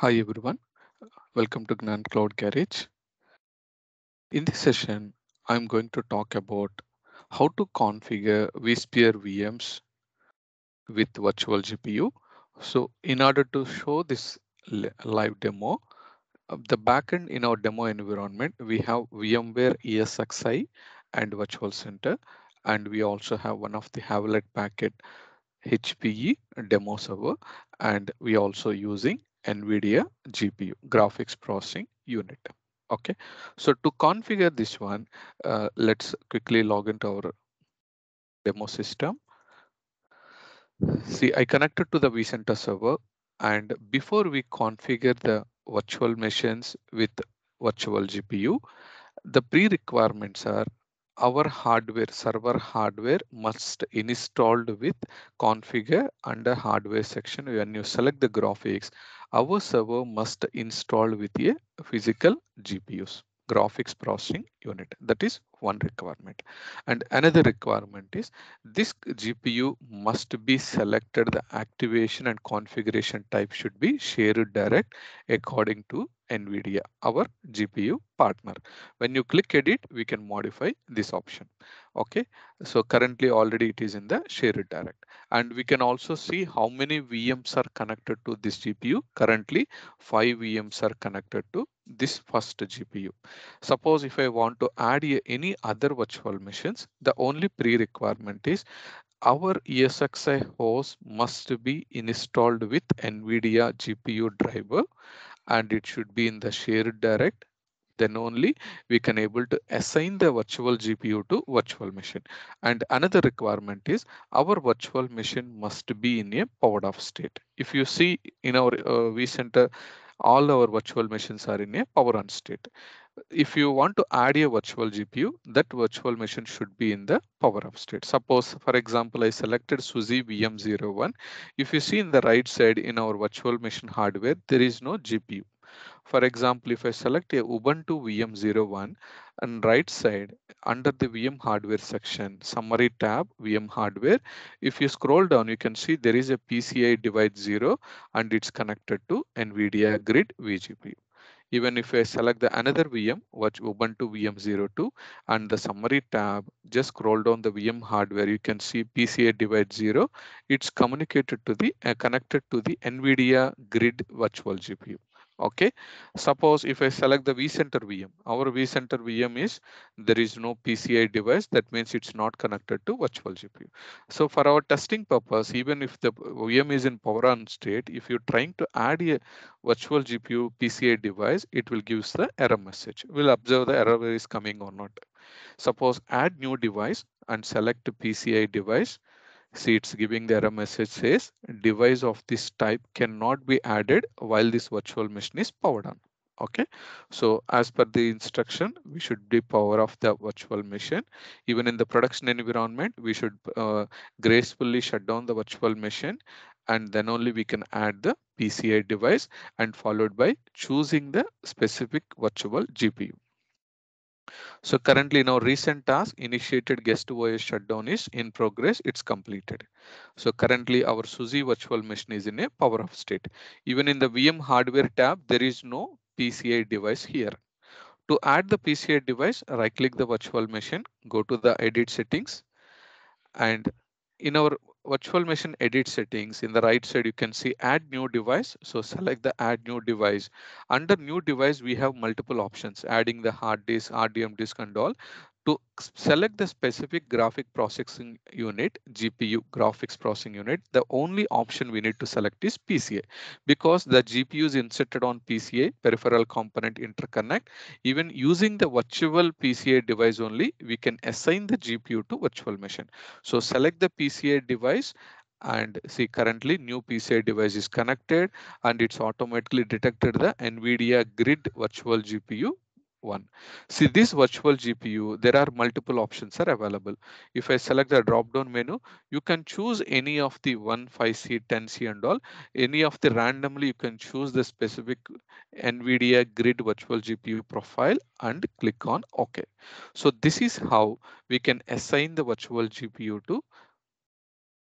Hi everyone, welcome to Gnan Cloud Garage. In this session, I'm going to talk about how to configure vSphere VMs with virtual GPU. So in order to show this live demo, the backend in our demo environment, we have VMware ESXi and Virtual Center, and we also have one of the Hewlett Packard HPE demo server, and we also using NVIDIA GPU graphics processing unit. Okay, so to configure this one, let's quickly log into our demo system. See, I connected to the vCenter server, and before we configure the virtual machines with virtual GPU, the pre-requirements are our hardware, server hardware must installed with configure under hardware section. When you select the graphics, our server must install with a physical GPUs, graphics processing unit. That is one requirement. And another requirement is this GPU must be selected. The activation and configuration type should be shared direct according to NVIDIA, our GPU partner. When you click edit, we can modify this option. Okay, so currently already it is in the shared direct, and we can also see how many VMs are connected to this GPU. Currently 5 VMs are connected to this first GPU. Suppose if I want to add any other virtual machines, the only pre-requirement is our ESXi host must be installed with NVIDIA GPU driver, and it should be in the shared direct. Then only we can able to assign the virtual GPU to virtual machine. And another requirement is our virtual machine must be in a powered off state. If you see in our vCenter, all our virtual machines are in a power on state. If you want to add a virtual GPU, that virtual machine should be in the power up state. Suppose, for example, I selected SUSE VM01. If you see in the right side in our virtual machine hardware, there is no GPU. For example, if I select a Ubuntu VM01 and right side under the VM hardware section, summary tab, VM hardware, if you scroll down, you can see there is a PCI device 0 and it's connected to NVIDIA grid vGPU. Even if I select the another VM, watch Ubuntu VM02 and the summary tab, just scroll down the VM hardware, you can see PCI device 0. It's communicated to the connected to the NVIDIA grid virtual GPU. Okay, suppose if I select the vCenter VM, our vCenter VM is there is no PCI device. That means it's not connected to virtual GPU. So for our testing purpose, even if the VM is in power on state, if you're trying to add a virtual GPU PCI device, it will give the error message. We'll observe the error is coming or not. Suppose add new device and select PCI device. See, it's giving the error message says device of this type cannot be added while this virtual machine is powered on. Okay, so as per the instruction, we should be power off the virtual machine. Even in the production environment, we should gracefully shut down the virtual machine, and then only we can add the PCI device and followed by choosing the specific virtual GPU. So currently now recent task initiated guest OS shutdown is in progress. It's completed. So currently our SUSE virtual machine is in a power off state. Even in the VM hardware tab, there is no PCI device here. To add the PCI device, right click the virtual machine, go to the edit settings, and in our virtual machine edit settings in the right side, you can see add new device. So select the add new device. Under new device, we have multiple options, adding the hard disk, RDM disk and all. To select the specific graphic processing unit, GPU graphics processing unit, the only option we need to select is PCI, because the GPU is inserted on PCI peripheral component interconnect. Even using the virtual PCI device only, we can assign the GPU to virtual machine. So select the PCI device and see currently new PCI device is connected, and it's automatically detected the NVIDIA grid virtual GPU. One. See this virtual GPU, there are multiple options are available. If I select the drop down menu, you can choose any of the 1, 5C, 10C and all. Any of the randomly you can choose the specific NVIDIA grid virtual GPU profile and click on OK. So this is how we can assign the virtual GPU to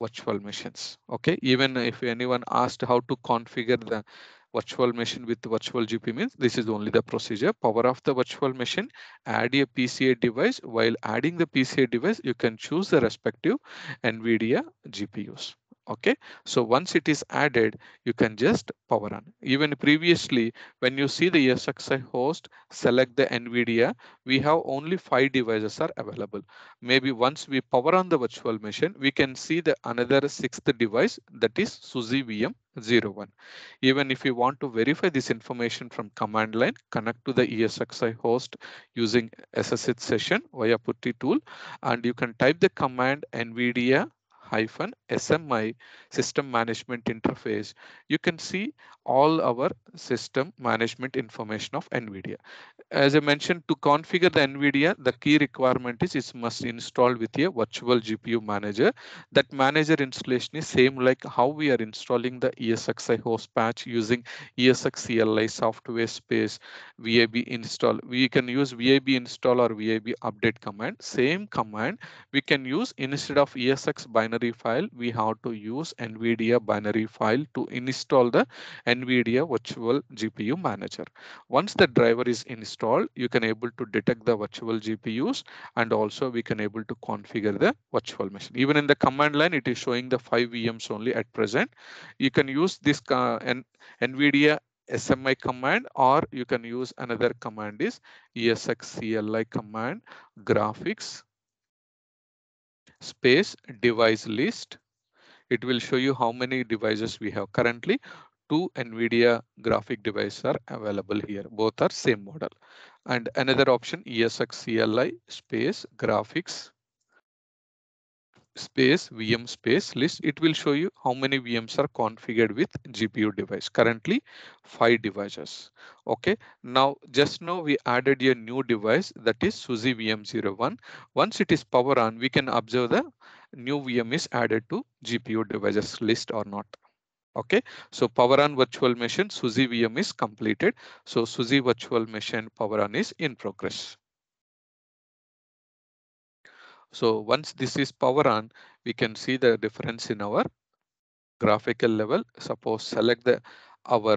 virtual machines. OK, even if anyone asked how to configure the virtual machine with virtual GPU means this is only the procedure. Power off the virtual machine, add a PCI device. While adding the PCI device, you can choose the respective NVIDIA GPUs. Okay, so once it is added, you can just power on. Even previously, when you see the ESXi host, select the NVIDIA, we have only 5 devices are available. Maybe once we power on the virtual machine, we can see the another 6th device, that is SUSE VM01. Even if you want to verify this information from command line, connect to the ESXi host using SSH session via Putty tool, and you can type the command NVIDIA-SMI system management interface. You can see all our system management information of NVIDIA. As I mentioned, to configure the NVIDIA, the key requirement is it must install with a virtual GPU manager. That manager installation is same like how we are installing the ESXi host patch using ESX CLI software space VIB install. We can use VIB install or VIB update command. Same command we can use instead of ESX binary file, we have to use NVIDIA binary file to install the NVIDIA virtual GPU manager. Once the driver is installed, you can able to detect the virtual GPUs, and also we can able to configure the virtual machine. Even in the command line, it is showing the 5 VMs only at present. You can use this NVIDIA-SMI command, or you can use another command is ESXCLI command, graphics space device list. It will show you how many devices we have. Currently 2 NVIDIA graphic devices are available here. Both are same model. And another option ESXCLI space graphics space VM space list. It will show you how many VMs are configured with GPU device. Currently 5 devices. Okay, now just now we added a new device, that is SUSE VM01. Once it is power on, we can observe the new VM is added to GPU devices list or not. Okay, so power on virtual machine SUSE VM is completed. So SUSE virtual machine power on is in progress. So once this is power on, we can see the difference in our graphical level. Suppose select the our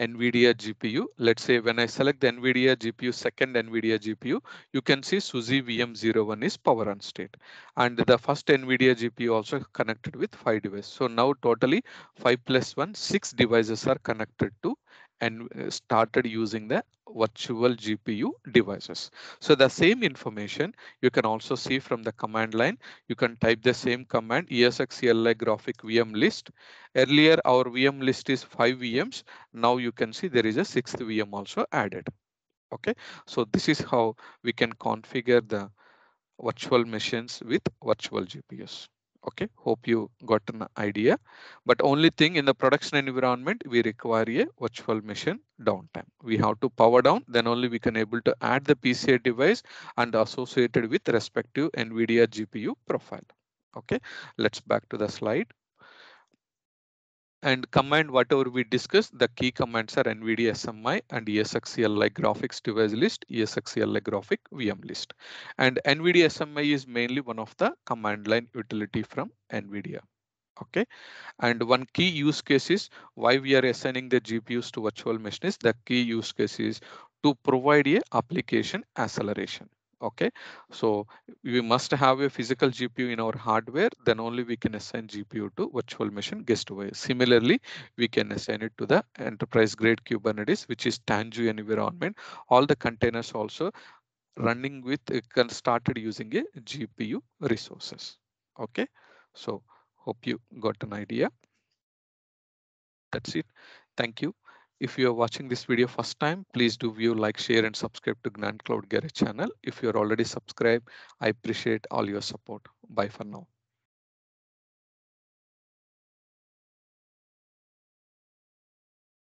NVIDIA GPU. Let's say when I select the NVIDIA GPU, second NVIDIA GPU, you can see SUSE VM01 is power on state. And the first NVIDIA GPU also connected with 5 devices. So now totally 5 plus 1, 6 devices are connected to and started using the virtual GPU devices. So the same information you can also see from the command line. You can type the same command ESXCLI graphic VM list. Earlier our VM list is 5 VMs. Now you can see there is a 6th VM also added. Okay, so this is how we can configure the virtual machines with virtual GPUs. Okay, hope you got an idea, but only thing in the production environment, we require a virtual machine downtime. We have to power down, then only we can able to add the PCI device and associated with respective NVIDIA GPU profile. Okay, let's back to the slide. And command whatever we discussed, the key commands are NVIDIA-SMI and ESXCLI graphics device list, ESXCLI graphic VM list. And NVIDIA-SMI is mainly one of the command line utility from NVIDIA. Okay, and one key use case is why we are assigning the GPUs to virtual machines. The key use case is to provide a application acceleration. Okay, so we must have a physical GPU in our hardware, then only we can assign GPU to virtual machine guestware. Similarly, we can assign it to the enterprise grade Kubernetes, which is Tanzu environment. All the containers also running with can started using a GPU resources. Okay, so hope you got an idea. That's it. Thank you. If you are watching this video first time, please do view, like, share, and subscribe to Gnan Cloud Garage channel. If you are already subscribed, I appreciate all your support. Bye for now.